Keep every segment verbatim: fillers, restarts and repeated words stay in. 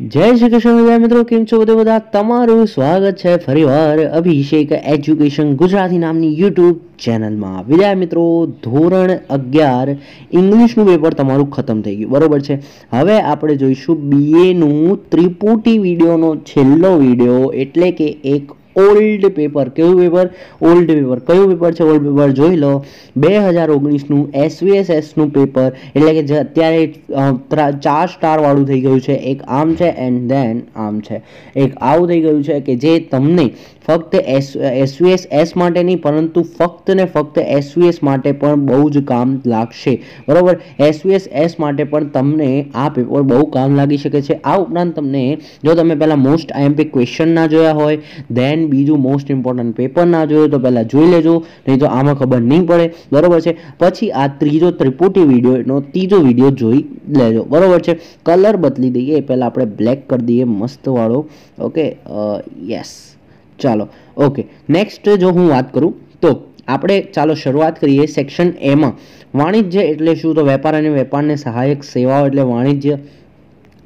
जय श्री कृष्ण विद्यार्थी मित्रों, केम छो बधे बधा तमारुं स्वागत छे फरीवार अभिषेक एज्युकेशन गुजराती नामनी यूट्यूब चैनल में। विद्यार्थी मित्रों, धोरण अगियार इंग्लिशनु पेपर तमारुं खतम थई गयुं, बरोबर छे। हवे आपणे जोईशुं बीए नु त्रिपुटी विडियोनो छेल्लो विडियो, एटले के एक ओल्ड पेपर। क्यों पेपर? ओल्ड पेपर क्यों पेपर है? ओल्ड पेपर जो लो दो हज़ार उन्नीस नु एस वी एस एस नु पेपर, एटले के अत्यारे चार स्टार वाळुं थई गयुं छे। एक आम छे एंड देन आम छे, एक आवुं थई गयुं छे के जे तमने फक्त एस वी एस एस माटे नहीं परंतु फक्त ने फक्त एस वी एस माटे पण बहु ज काम लागशे, बरोबर। एस वी एस एस माटे पण तमने आ पेपर बहु काम लागी शके छे। आ उपरांत तमने जो तमे पहला मोस्ट आईएमपी क्वेश्चन ना जोया होय, देन बीजू मोस्ट इम्पोर्टंट पेपर ना जोयो तो पहला जोई लेजो, नहीं तो आमां खबर नहीं पड़े, बरोबर छे। पछी आ त्रीजो त्रिपुटी विडियो नो तीजो विडियो जोई लेजो, बरोबर छे। कलर बदली दईए, पहला आपणे ब्लेक कर दईए मस्त वाळो। ओके, यस, चलो ओके। नेक्स्ट जो हूँ बात करूँ तो आपणे चालो शुरुआत करिए सेक्शन ए में। वाणिज्य एटले शुं? तो वेपार अने वेपारने सहायक सेवाओ एटले वाणिज्य।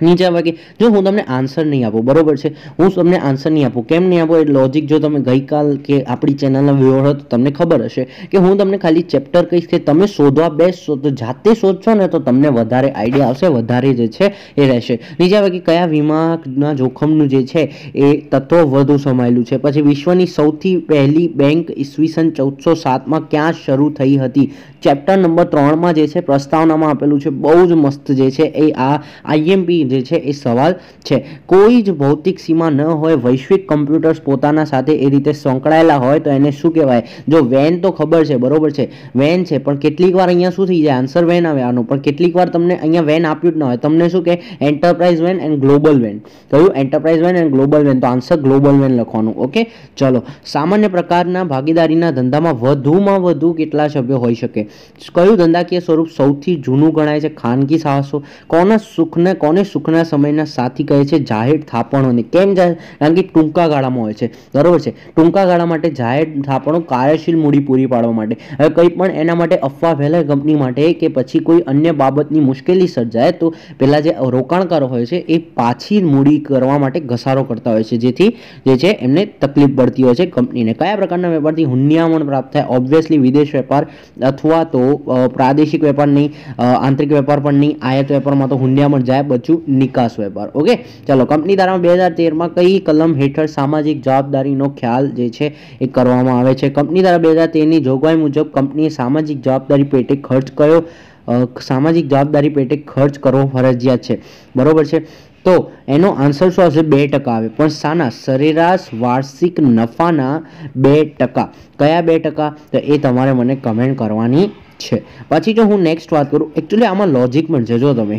नीचे बाकी जो हूँ तमने आंसर नहीं आपू, बरोबर है। हूँ तमने आंसर नहीं आपू, केम नहीं आपू? ए लॉजिक जो तमे गईकाल के आपणी चेनलना व्यूअर हो तो तमने खबर हशे कि हूँ तमने खाली चेप्टर कहीश के तमे शोधवा बेसो, तो जाते शोधशो ने तो तमने वधारे आइडिया आवशे, वधारे जे छे ए रहेशे। नीचे बाकी कया वीमाना जोखमनुं जे छे ए तत्व वधु समायेलुं छे। पछी विश्वनी सौथी पहली बैंक ईस्वीसन चौदसो सात में क्या शुरू थई हती? चेप्टर नंबर त्रण में जे छे प्रस्तावनामां आपेलुं छे, बहू ज मस्त जे छे ए आ आईएमपी जे छे ए सवाल छे। कोई ज भौतिक सीमा न होय, वैश्विक कम्प्यूटर्स पोताना साथे ए रीते संकळायेला होय तो एने शुं कहेवाय? जो वेन तो खबर छे, बरोबर छे, वेन छे, पण કેટલીક વાર અહીંયા શું થઈ જાય? આન્સર વેન આવે આનો, પણ કેટલીક વાર તમને અહીંયા વેન આપ્યું જ ન હોય, તમને શું કહે? Enterprise one and global one કહ્યું, enterprise one and global one, તો આન્સર ગ્લોબલ વેન લખવાનું। ઓકે, ચલો। સામાન્ય પ્રકારના ભાગીદારીના ધંધામાં વધુમાં વધુ કેટલા સભ્યો હોઈ શકે? કયું ધંધાકીય સ્વરૂપ સૌથી જૂનું ગણાય છે? ખાનગી સાહસો। કોના સુખને કોને સુખ सुखना समयना साथी कहे छे? जाहिर थापणोने। केम जाहिर? कारण के टूंका गाळामां होय छे, बरोबर छे। टूंका गाळा माटे जाहिर थापणो कार्यशील मूडी पूरी पाडवा माटे। हवे कोई पण एना माटे अफवा फैलाय कंपनी माटे के पछी कोई अन्य बाबतनी मुश्केली सर्जाय तो पेला जे रोकाणकारो होय छे ए पाछी मूडी करवा माटे घसारो करता होय छे, जेथी जे छे एमने तकलीफ पड़ती होय छे कंपनीने। कया प्रकारना वेपारथी हुन्यामण प्राप्त थाय? ऑब्वियसली विदेश वेपार अथवा तो प्रादेशिक वेपार नहीं, आंतरिक वेपार पण नहीं, आयात वेपार में तो हुन्यामण जाय, बच्चू निकास व्यापार। ओके, चलो। कंपनी धारा दो हज़ार तेरह में कई कलम हेठळ सामाजिक जवाबदारी नो ख्याल जे छे ए करवामां आवे छे? कंपनी धारा दो हज़ार तेरह नी जोगवाई मुजब कंपनीए सामाजिक जवाबदारी पेटे खर्च कयो सामाजिक जवाबदारी पेटे खर्च करवो फरजियात छे, बरोबर छे। तो एनो आंसर शुं आवशे? बे टका आवे। पण साना सरेराश वार्षिक नफाना बे टका? कया बे टका? तो ए तमारे मने कमेंट करवानी छे। पछी जो हूँ नेक्स्ट बात करूँ, एक्चुअली आमा लॉजिक में जो तमे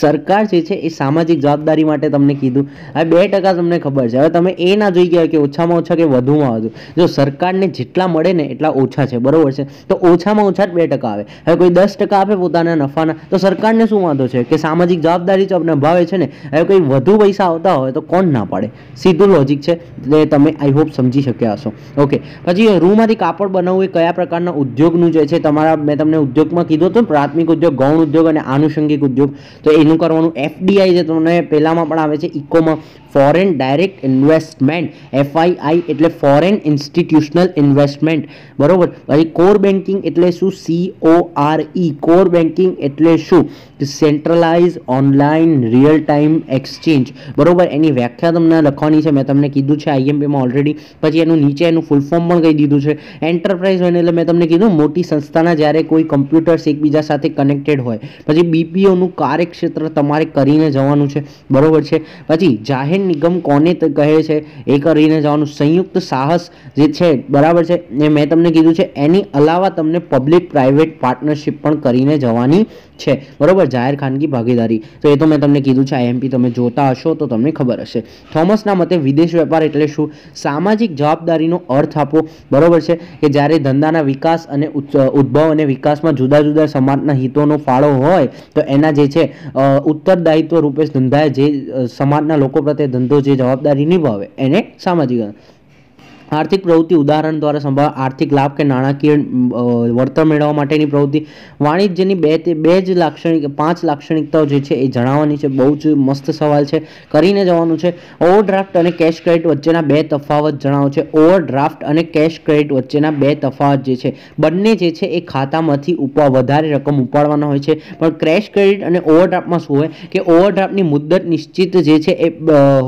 सरकार जे छे ए सामाजिक जवाबदारी माटे तमने कीधुं, हवे बे टका तमने खबर छे, हवे तमे ए ना जोई गया के ओछामां ओछा के वधुमां वधु जो सरकारने जेटला मळे ने एटला ओछा छे, बरोबर छे। तो ओछामां ओछा बे टका आवे। हवे कोई दस टका आपे पोताना नफाना तो सरकारने शुं वांधो छे के सामाजिक जवाबदारी जो अपने भावे छे ने, हवे कोई वधु पैसा आवता होय तो कोण ना पाडे? सीधुं लॉजिक छे, એટલે તમે આઈ હોપ સમજી શક્યા હશો। ઓકે, પછી રૂમાંથી કાપડ બનાવવું એ કયા પ્રકારના ઉદ્યોગનું જે છે તમારા मैं तमने उद्योग में कीधो तो प्राथमिक उद्योग, गौण उद्योग और आनुषंगिक उद्योग, तो एनु करवानुं एफ डी आई जे तमने पेलामां पण आवे छे इको में foreign direct investment, F I I एटले फॉरेन इंस्टिट्यूशनल इन्वेस्टमेंट, बरोबर। पछी कोर बेंकिंग एटले शुं? C O R E core banking एटले शुं? Centralise online real time exchange, बरोबर। एनी व्याख्या तमने लखवानी छे, मैं तमने कीधुं छे आईएमपी में ऑलरेडी। पछी एनुं नीचे एनुं फूल फॉर्म पण कही दीधुं छे। एंटरप्राइज वेन एटले मैं तमने कीधुं मोटी संस्थाना જ્યારે કોઈ કમ્પ્યુટર્સ એકબીજા સાથે કનેક્ટેડ હોય। પછી બી પી ओ નું કાર્યક્ષેત્ર તમારે કરીને જવાનું છે, બરોબર છે। પછી જાહેર નિગમ કોને કહે છે એ કરીને જવાનું, સંયુક્ત સાહસ જે છે, બરાબર છે, એ મેં તમને કીધું છે। એની અલાવા તમને પબ્લિક પ્રાઇવેટ પાર્ટનરશિપ પણ કરીને જવાની છે, બરોબર, જાહેર ખાનગી ભાગીદારી, તો એ તો મેં તમને કીધું છે આઈએમપી તમે જોતા હશો તો તમને ખબર હશે। થોમસના મતે વિદેશ વેપાર એટલે શું? સામાજિક જવાબદારીનો અર્થ આપો, બરોબર છે, કે જ્યારે ધંધાના વિકાસ અને ઉદ્ભવ અને વિકાસમાં જુદા જુદા સમાજના હિતોનો ફાળો હોય તો એના જે છે ઉત્તરદાયિત્વ રૂપે ધંધાએ જે સમાજના લોકો પ્રત્યે ધંધો જે જવાબદારી નિભાવે એને સામાજિક। आर्थिक प्रवृत्ति उदाहरण द्वारा संभाव आर्थिक लाभ के नाणाकीय वर्तन मेळववा माटेनी प्रवृत्ति वाणिज्यनी बे बे ज लाक्षणिक पांच लाक्षणिकताओ जे छे ए जणाववानी छे। बहु ज मस्त सवाल छे, करीने जवानुं छे। ओवरड्राफ्ट अने कैश क्रेडिट वच्चेना बे तफावत जणावो छे। ओवरड्राफ्ट अने कैश क्रेडिट वच्चेना बे तफावत जे छे बंने जे छे ए खातामांथी उपा वधारे रकम उपाडवाना होय छे। पण कैश क्रेडिट अने ओवरड्राफ्टमां शुं होय के ओवरड्राफ्टनी मुद्दत निश्चित जे छे ए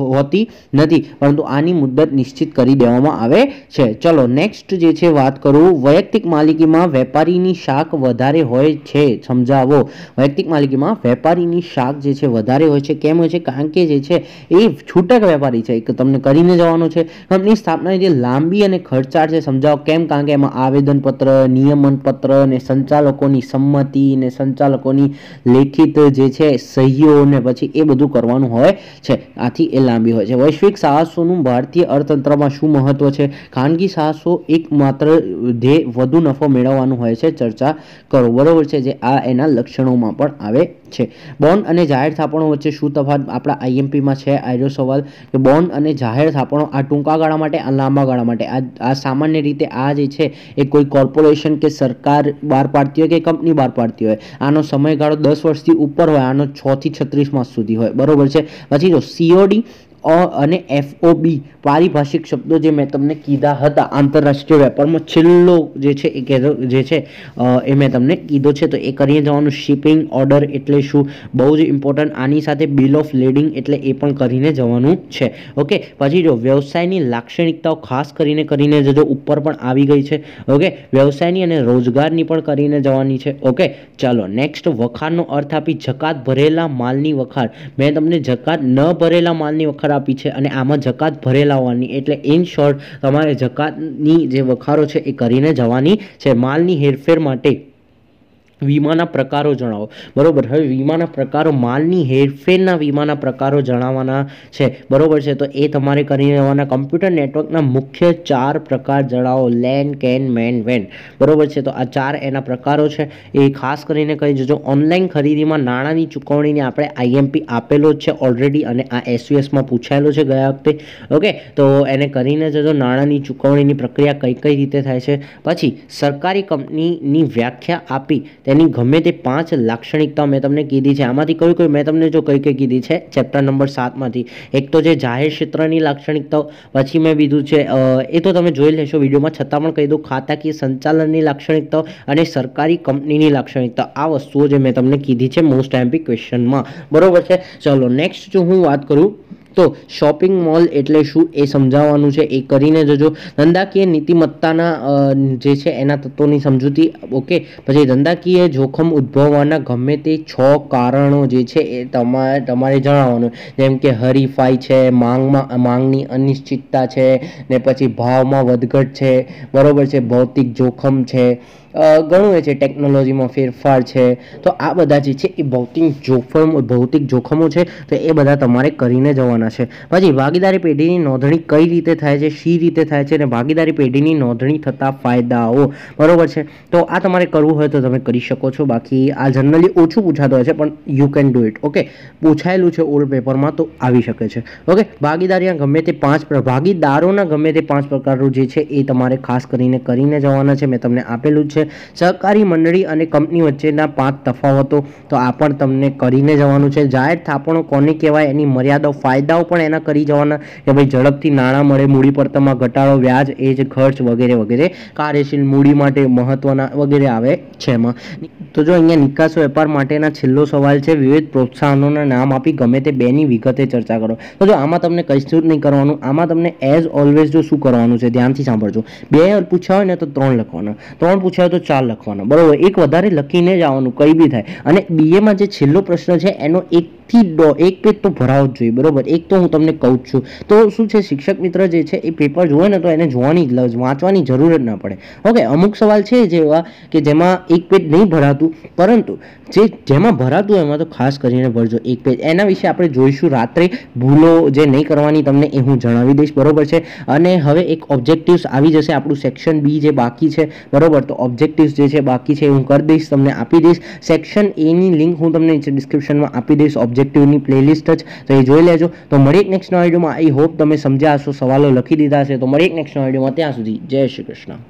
होती नथी, परंतु आनी मुद्दत निश्चित करी देवामां आवे छे। चलो नेक्स्ट जे छे बात करूं वैयक्तिक मालिकी में वेपारी नी शाख वधारे होय छे। समझावो वैयक्तिक मालिकी में वेपारी नी शाख जे छे वधारे होय छे। केम होय छे? कारण के जे छे ए छूटक वेपारी छे। तमने करीने जवानो छे। कंपनी स्थापना जे लांबी अने खर्चाळ छे। समझाओ केम? कारण के एमां आवेदन पत्र, नियमन पत्र ने संचालकोनी सम्मति ने संचालकोनी लेखित जे छे सहीओ ने पछी ए बधुं करवानुं होय छे। आथी ए लांबी होय छे। वैश्विक साहसोनुं भारतीय अर्थतंत्रमा शुं महत्व छे? खानगी साहसो एकमात्र ध्येय वधु नफो मेळववानुं होय छे। चर्चा करो। बरोबर छे, जे आ एना लक्षणोमां पण आवे छे। बॉन्ड अने जाहेर थापणो वच्चे शुं तफावत आपड़ा आईएमपी में छे? आजो सवाल के बॉन्ड अने जाहेर थापणो आ टूंका गाळा माटे आ लांबा गाळा माटे आ आ सामान्य रीते आ जे छे ए कोई कॉर्पोरेशन के सरकार बहार पाडती होय के कंपनी बहार पाडती होय। आनो समयगाळो दस वर्षथी उपर होय। आनो छह थी छत्रीस मास सुधी होय। बरोबर छे। पछी जो सीओडी अने एफओबी पारिभाषिक शब्दों जो मैं तमने कीधा हता आंतरराष्ट्रीय व्यापार में छेल्लो जे छे जे छे ए मैं तमने कीधो छे। तो ए करीने जवानुं। शिपिंग ऑर्डर एटले शुं? बहु ज इम्पोर्टंट। आनी साथे बिल ऑफ लेडिंग एटले ए पण करीने जवानुं छे। ओके। पछी जो व्यवसायनी लाक्षणिकताओ खास करीने करीने जजो उपर पण आवी गई छे। ओके। व्यवसायनी अने रोजगारनी पण करीने जवानी छे। ओके। चलो नेक्स्ट वखारनो अर्थ आपी जकात भरेला मालनी वखार। मैं तमने जकात न भरेला मालनी वखार આપી છે અને આમાં જકાત ભરેલા હોવાની એટલે ઇન શોર્ટ તમારે જકાતની જે વખારો છે એ કરીને જવાની છે। માલની હેરફેર માટે વીમાના પ્રકારો જણાવો। બરોબર. હવે વીમાના પ્રકારો માલની હેરફેરના વીમાના પ્રકારો જણાવવાના છે। બરોબર છે. તો એ તમારે કરીને જવાના। કમ્પ્યુટર નેટવર્કના મુખ્ય ચાર પ્રકાર જણાવો. લેન, કેન, મેન, વેન. બરોબર છે. તો આ ચાર એના પ્રકારો છે એ ખાસ કરીને કહી જજો। ઓનલાઈન ખરીદીમાં નાણાંની ચૂકવણીને આપણે આઈએમપી આપેલો જ છે ઓલરેડી અને આ એસયુએસમાં પૂછાયેલો છે ગયા વખતે। ઓકે. તો એને કરીને જજો। નાણાંની ચૂકવણીની પ્રક્રિયા કઈ કઈ રીતે થાય છે। પછી સરકારી કંપનીની વ્યાખ્યા આપી એની ગમે તે પાંચ લાક્ષણિકતાઓ મેં તમને કીધી છે। આમાંથી કઈ કઈ મેં તમને જો કઈ કઈ કીધી છે ચેપ્ટર નંબર સાતમાંથી એક તો જે જાહેર ક્ષેત્રની લાક્ષણિકતાઓ, પછી મેં બીજું છે એ તો તમે જોઈ લેશો વિડીયોમાં, છતાં પણ કહી દઉં ખાતાકીય સંચાલનની લાક્ષણિકતાઓ અને સરકારી કંપનીની લાક્ષણિકતા આ વસ્તુઓ જે મેં તમને કીધી છે મોસ્ટ એમપી ક્વેશ્ચનમાં। બરોબર છે. ચલો નેક્સ્ટ જો હું વાત કરું तो शॉपिंग मॉल एटले शुं ए समजाववानुं छे। ए करीने जजो। धंधाकीय नीतिमत्ताना जे छे एना तत्वोनी समजूती। ओके। पछी धंधाकीय जोखम उद्भववाना गमे ते छ कारणो जे छे ए तमारे तमारे जणाववानुं। जेम के हरीफाई छे, मांगमां मांगनी अनिश्चितता छे ने पछी भावमां वधघट छे। बरोबर छे। भौतिक जोखम छे, घणुं छे, टेक्नोलॉजी में फेरफार है। तो आ बधा जे छे ए भौतिक जोखम भौतिक जोखमों है। तो ए बधा तमारे करीने जवाना छे। पछी भागीदारी पेढ़ीनी नोंधणी कई रीते थाय छे, शी रीते थाय छे ने भागीदारी पेढ़ीनी नोंधणी थता फायदाओ। बरोबर छे। तो आ तमारे करवुं होय तो तमे करी शको छो। बाकी आ जनरली ओछुं पूछातो होय छे पण you can do it. Okay. पूछायेलुं छे ओल्ड पेपर में तो आवी शके छे। ओके। भागीदारीना गमे ते पांच भागीदारोना गमे ते पांच प्रकारो जे छे ए तमारे खास करीने करीने जवाना छे। मैं तमने आपेलुं छे। सहकारी मंडळी अने कंपनी वच्चेना पांच तफावतो तो आ पण तमने करीने जवानुं छे। जाहेर थापणो कोने कहेवाय एनी मर्यादाओ फायदाओ पण एना करी जवाना के भाई झड़पथी नाणां मळे, मूડી પડતરમાં ઘટાડો, વ્યાજ એજ ખર્ચ વગેરે વગેરે કાર્યશીલ મૂડી માટે મહત્વના વગેરે આવે છે એમાં। તો જો અહીંયા નિકાસ વેપાર માટેના છેલ્લો સવાલ છે વિવિધ પ્રોત્સાહનોના નામ આપી ગમે તે બેની વિગતે ચર્ચા કરો। તો જો આમાં તમને કશું જ નહીં કરવાનું। આમાં તમને એઝ ઓલવેઝ જો શું કરવાનું છે ધ્યાનથી સાંભળજો। બે પૂછ્યા હોય ને તો ત્રણ લખવાના, ત્રણ પૂછ્યા તો ચાર લખવાના। બરોબર. એક વધારે લખીને જ આવવાનું કંઈ બી થાય। અને બીએમાં જે છેલ્લો પ્રશ્ન છે એનો એકથી એક પેજ તો ભરાવો જ જોઈએ। બરોબર. એક તો હું તમને કહું જ છું। તો શું છે શિક્ષક મિત્ર જે છે એ પેપર જોવે ને તો એને જોવાની જ વાંચવાની જરૂર જ ના પડે। ઓકે। અમુક સવાલ છે જેવા કે જેમાં એક પેજ નહીં ભરાતું, પરંતુ જે જેમાં ભરાતું એમાં તો ખાસ કરીને ભરજો એક પેજ। એના વિશે આપણે જોઈશું રાત્રે। ભૂલો જે નહીં કરવાની તમને એ હું જણાવી દઈશ। બરોબર છે। અને હવે એક ઓબ્જેક્ટિવ્સ આવી જશે આપણું સેક્શન બી જે બાકી છે। બરોબર. તો ઓબ્જેક્ટિવ્સ જે છે બાકી છે એ હું કરી દઈશ, તમને આપી દઈશ। સેક્શન એની લિંક હું તમને નીચે ડિસ્ક્રિપ્શનમાં આપી દઈશ। ઓબ્જેક્ટ ऑब्जेक्टिवनी प्लेलिस्ट तो ये जोई लेजो। तो मळी एक नेक्स्ट वीडियो में आई होप तमे समज्या हशो, सवालों लखी दीधा हशे। तो मळी एक नेक्स्ट वीडियो में त्यां सुधी जय श्री कृष्ण।